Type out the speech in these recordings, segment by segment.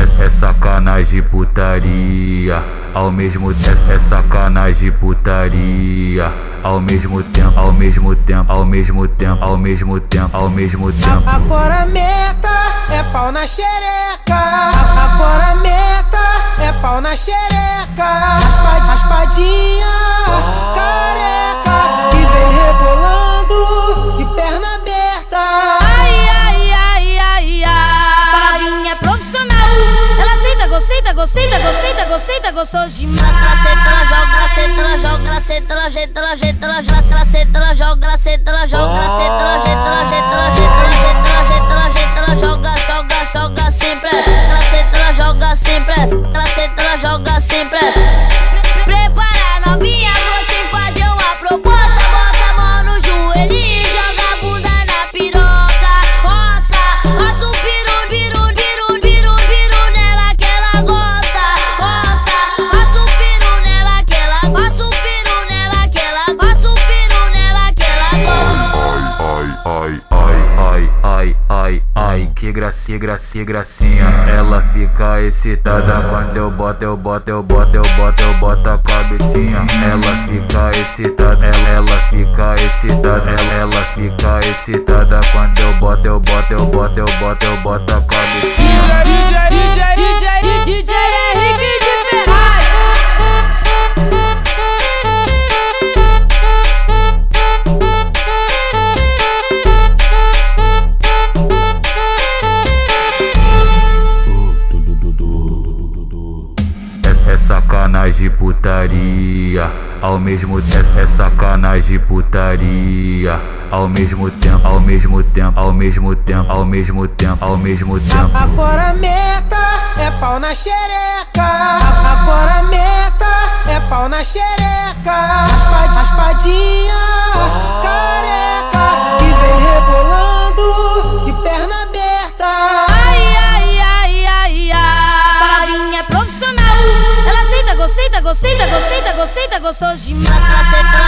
Essa é sacanagem, putaria. Ao mesmo tempo, essa é sacanagem, putaria. Ao mesmo tempo, ao mesmo tempo, ao mesmo tempo, ao mesmo tempo, ao mesmo tempo. Agora a meta é pau na xereca. Agora a meta é pau na xereca. A espadinha careca que vem rebolando de perna aberta. Ai, ai, ai, ai, ai. Essa novinha é profissional. Ela aceita, gosteita, gosteita, gosteita, gosteita, gostou demais. Ela joga sem pressa. Prepara, novinha, vou te fazer uma proposta. Bota a mão no joelhinho, joga a bunda na piroca. Roça o piru, piru, piru, piru, piru nela que ela gosta. Roça o piru nela que ela gosta. Ai, que gracinha, gracinha, gracinha. Ela fica excitada quando eu boto a cabecinha. Ela fica excitada quando eu boto a cabecinha. DJ Henrique de Ferraz. Sacanagem, putaria. Ao mesmo tempo, essa é sacanagem, putaria. Ao mesmo tempo. Agora a meta é pau na xereca. Agora a meta é pau na xereca. A espadinha careca que vem rebolando de perna aberta. Ai, ai, ai, ai, ai. Essa novinha é profissional. Ela aceita, gosteita, gostou demais. Ela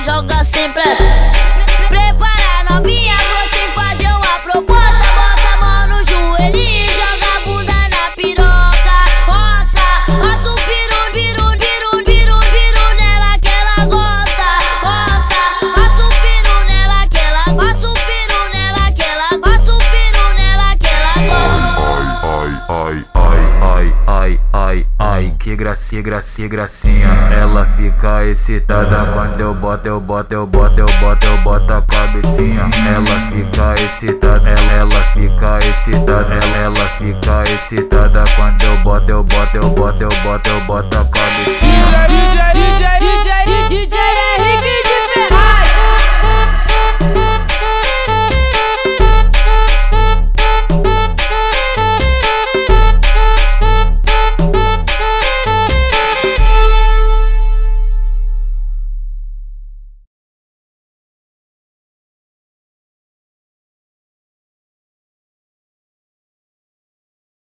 joga sem pressa. Prepara, novinha, vou te fazer uma proposta. Bota a mão no joelhinho, joga a bunda na piroca. Roça o piru, piru, piru, piru, piru nela que ela gosta. Roça o piru nela que ela gosta. Ai, que gracinha, gracinha, gracinha. Ela fica excitada quando eu boto a cabecinha. Ela fica excitada quando eu boto a cabecinha. DJ